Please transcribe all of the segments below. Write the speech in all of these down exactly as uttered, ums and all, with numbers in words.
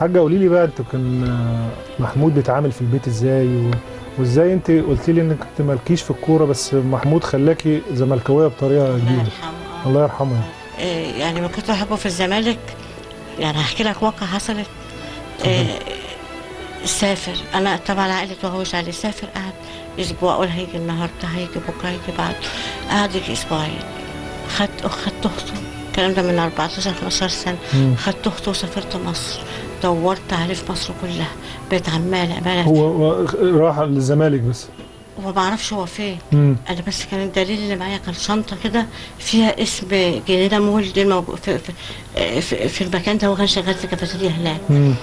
حاجه قولي لي بقى، انت كان محمود بيتعامل في البيت ازاي و... وازاي انت قلت لي انك كنت مالكيش في الكوره، بس محمود خلاكي زملكاويه بطريقه كبيره. الله يرحمه. الله يرحمه. إيه يعني ما كنت احبه في الزمالك، يعني هحكي لك واقعه حصلت. إيه سافر، انا طبعا عقلي متوهوش عليه، سافر قعد اسبوع، اقول هيجي النهارده هيجي بكره هيجي بعده، قعد اسبوعين. خدت خدت اخته، الكلام ده من أربعتاشر خمستاشر سنه، خدت اخته وسافرت مصر، دورت عليه في مصر كلها، بقيت عماله عماله. هو راح للزمالك بس هو ما اعرفش هو فين. مم. انا بس كان الدليل اللي معايا كان شنطه كده فيها اسم جنينه مول دي في, في, في, في المكان ده، هو كان شغال في كافيتيريا هناك.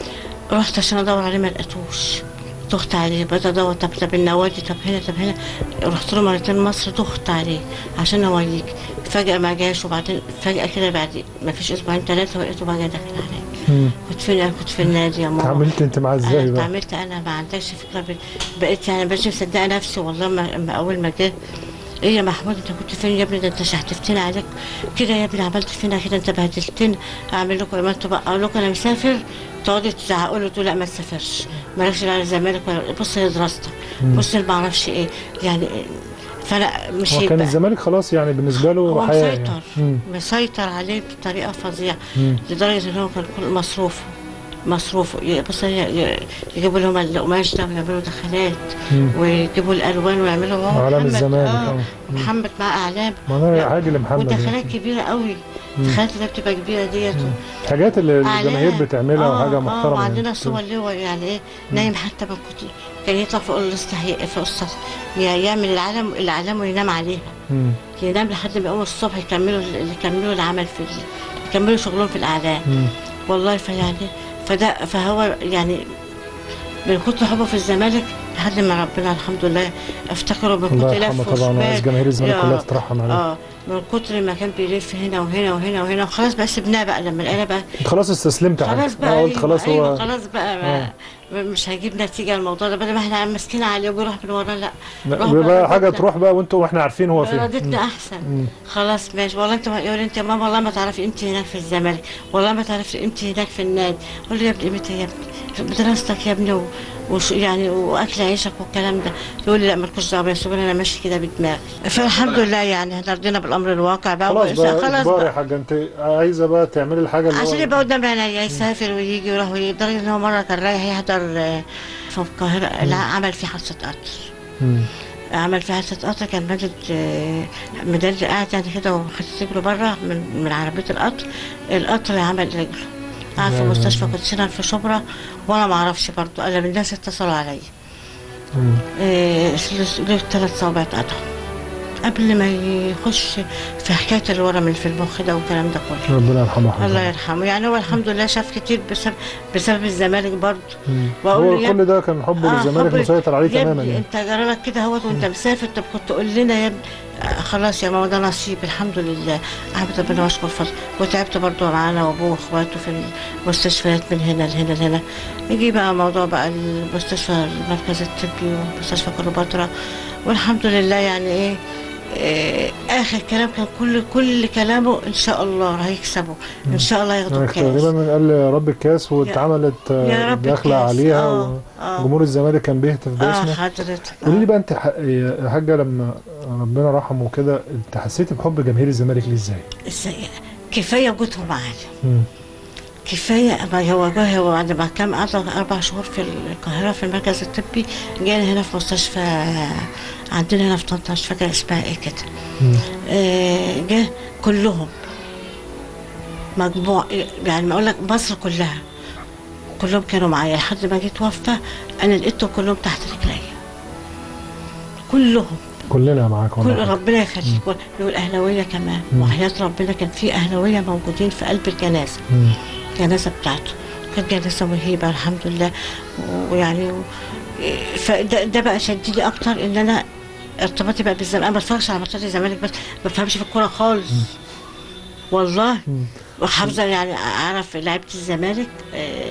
رحت عشان ادور عليه ما لقيتوش، دخت عليه بدأت ادور، طب طب النوادي، طب هنا طب هنا، رحت له مرتين مصر، دخت عليه عشان اوريك، فجأة ما جاش، وبعدين فجأة كده بعد ما فيش اسبوعين ثلاثة لقيته بقى داخل عليا. كنت فين؟ كنت في النادي يا ماما. اتعاملت انت معاه ازاي بقى؟ اتعاملت انا ما عندكش فكرة، بقيت يعني مش مصدقة نفسي والله. ما اول ما جه، ايه يا محمود انت كنت فين يا ابني؟ ده انت شحتفتنا عليك كده يا ابني، عملت فينا كده، انت بهدلتنا، اعمل لكم ما انتوا بقى، اقول لكم انا مسافر، تقعدوا تزعقوا له، تقول لا ما تسافرش، مالكش لا الزمالك ولا بص لدراستك، بص اللي ما اعرفش ايه يعني. فانا مش هو كان الزمالك خلاص يعني بالنسبه له حياه، مسيطر يعني. مسيطر عليه بطريقه فظيعه، لدرجه ان هو كان كل مصروفه مصروفه بص، يجيبوا لهم القماش ده ويعملوا دخلات ويجيبوا الالوان ويعملوا اعلام الزمالك. اه محمد مع اعلام، ما انا عاجل محمد، ودخلات كبيره قوي، الدخلات اللي بتبقى كبيره ديت، الحاجات اللي الجماهير بتعملها آه وحاجه محترمه. اه وعندنا صور ليه يعني ايه نايم، حتى ما كنت كان يطلع فوق السطح، فوق السطح يعمل العلم الاعلام وينام عليها، مم. ينام لحد ما يقوم الصبح يكملوا يكملوا العمل في يكملوا شغلهم في الاعلام. مم. والله فيعني فده فهو يعني من كتر حبه في الزمالك لحد ما ربنا الحمد لله افتكره من كتر لف وسباق، جماهير الزمالك كلها تترحم عليه. اه من كتر ما كان بيلف هنا وهنا وهنا وهنا، وخلاص بقى سبناه بقى لما لقينا بقى خلاص استسلمت، خلاص بقى قلت خلاص هو خلاص بقى ما مش هيجيب نتيجه الموضوع ده، بدل ما احنا ماسكين عليه وبيروح من وراه، لا بقى حاجه تروح بقى وانتوا واحنا عارفين هو فين، ردتنا احسن. مم. خلاص ماشي والله، انت يقول انت يا ماما والله ما تعرفي قيمتي هناك في الزمالك، والله ما تعرفي قيمتي هناك في النادي، قول له يا ابني قيمتي يا ابني بدراستك يا ابني وش يعني واكل عيشك والكلام ده، يقول لي لا مالكوش دعوه يا سوبر انا ماشي كده بدماغي. فالحمد لله يعني احنا رضينا بالامر الواقع بقى، خلاص بقى خلاص بقى يا حاجه، انت عايزه بقى تعملي الحاجه اللي عشان يبقى قدام عينيا، يسافر ويجي ويروح ويجي، لدرجه ان هو مره كان رايح يحضر في القاهره، لا عمل فيه حادثه قطر، عمل فيه حادثه قطر، كان مادد مدلل قاعد يعني كده وحاطط رجله بره من من عربيه القطر، القطر عمل رجله، قاعد في مستشفى قدسنا في شبرا، وانا ما اعرفش برضه، انا من الناس اتصلوا عليا له ثلاث صوابع اتقطعوا قبل ما يخش في حكايه اللي ورا من في المخ ده والكلام ده كله. ربنا يرحمه. الله يرحمه، يعني هو الحمد لله شاف كتير بسبب بسبب الزمالك برضه. هو كل ده كان حبه آه للزمالك مسيطر عليه تماما يعني. انت جرالك كده اهوت وانت مسافر، طب كنت تقول لنا يا ابني خلاص يا ماما ده نصيب الحمد لله، احمد ربنا واشكر فضله، وتعبت برضه معانا وابوه واخواته في المستشفيات من هنا لهنا لهنا. يجي بقى موضوع بقى المستشفى المركز الطبي ومستشفى كليوباترا، والحمد لله يعني ايه اخر كلام كان كل كل كلامه ان شاء الله هيكسبه، ان شاء الله ياخدوا الكاس تقريبا، قال يا رب الكاس، واتعملت داخله عليها آه وجمهور آه الزمالك كان بيهتف باسمه. اه حضرتك قولي لي بقى انت يا حاجه لما ربنا رحمه كده، انت حسيتي بحب جماهير الزمالك ليه ازاي؟ ازاي؟ كفايه وجودهم معانا، كفايه هو جه بعد ما كام قعد اربع شهور في القاهره في المركز الطبي، جانا هنا في مستشفى عندنا هنا في طنطا مش فاكره اسمها ايه كده، آه جه كلهم مجموع يعني، ما اقول لك مصر كلها كلهم كانوا معايا لحد ما جيت وفاه، انا لقيتهم كلهم تحت رجليا، كلهم كلنا معاكم كل ربنا يخليك، والاهلاويه كمان وحياه ربنا كان في اهلاويه موجودين في قلب الجنازه، مم. الجنازه بتاعته كانت جنازه مهيبه الحمد لله، ويعني فده ده بقى شدني اكتر ان انا ارتباطي بقى بالزمالك، انا ما بتفرجش على ماتشات الزمالك بس، ما بفهمش في الكوره خالص والله، وحافظه يعني اعرف لعيبه الزمالك،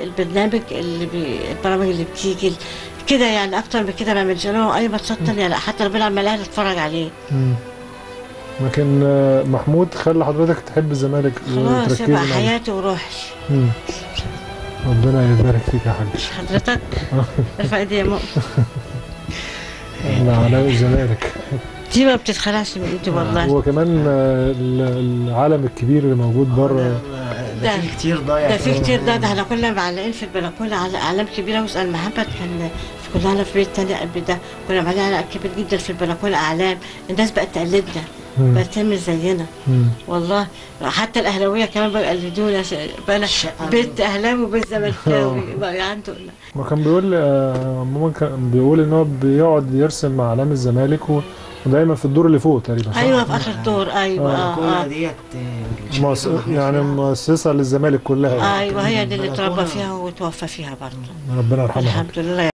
البرنامج اللي بي البرامج اللي بتيجي كده يعني، اكتر من كده ما بعملش لهم اي ماتشات ثانيه، لا حتى لو بيلعب مع الاهلي اتفرج عليه. لكن محمود خلى حضرتك تحب الزمالك وتركز معاه، خلاص يبقى حياتي وروحي. ربنا يبارك فيك يا حاج. حضرتك ارفع ايدي يا مؤمن. من علاء الزمالك دي ما بتتخلعش من ايدي والله. هو كمان العالم الكبير اللي موجود بره ده في كتير ضايع، ده في كتير ضايع. ده احنا كنا معلقين في البلكونه على اعلام كبيره، واسال محمد كان كنا احنا في بيت تاني قبل ده كنا معلقين على كبير جدا في البلكونه اعلام، الناس بقت تقلدنا بقت تعمل زينا والله. حتى الاهلاويه كمان بيقلدونا، بقى بيت اهلاوي وبيت زملكاوي بقى عنده. ما كان بيقول ماما كان بيقول ان هو بيقعد يرسم مع اعلام الزمالك ودايما في الدور اللي فوق تقريبا. ايوه في اخر دور. ايوه اه ديت مص... يعني مؤسسه للزمالك كلها. ايوه هي دي اللي اتربى فيها وتوفى فيها برضه، ربنا يرحمها. الحمد لله.